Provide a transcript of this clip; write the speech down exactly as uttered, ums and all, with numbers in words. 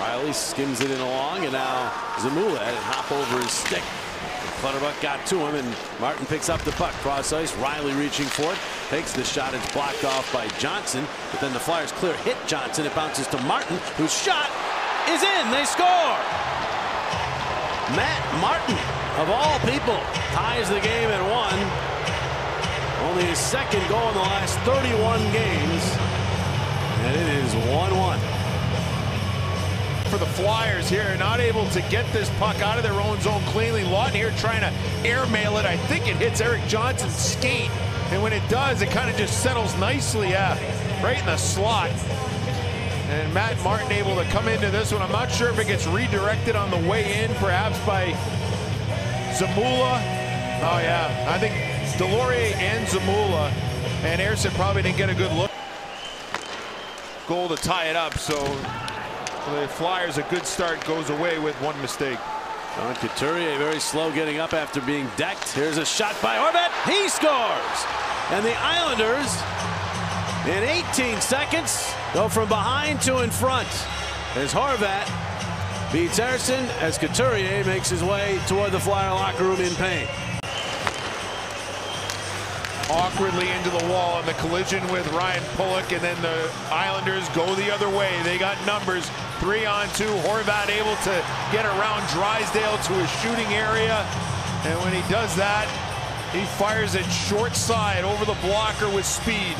Riley skims it in along, and now Zamula had it hop over his stick. Clutterbuck got to him, and Martin picks up the puck. Cross ice, Riley reaching for it. Takes the shot. It's blocked off by Johnson, but then the Flyers clear hit Johnson. It bounces to Martin, whose shot is in. They score! Matt Martin, of all people, ties the game at one. Only his second goal in the last thirty-one games, and it is one one. For the Flyers here, not able to get this puck out of their own zone cleanly. Lawton here trying to airmail it. I think it hits Eric Johnson's skate, and when it does, it kind of just settles nicely out, right in the slot. And Matt Martin able to come into this one. I'm not sure if it gets redirected on the way in, perhaps by Zamula. Oh yeah, I think Delorie and Zamula, and Aerson probably didn't get a good look. Goal to tie it up, so the Flyers, a good start, goes away with one mistake. John Couturier very slow getting up after being decked. Here's a shot by Horvat. He scores! And the Islanders, in eighteen seconds, go from behind to in front as Horvat beats Aerson as Couturier makes his way toward the Flyer locker room in pain. Awkwardly into the wall on the collision with Ryan Pulock, and then the Islanders go the other way. They got numbers. Three on two. Horvat able to get around Drysdale to his shooting area, and when he does that, he fires it short side over the blocker with speed.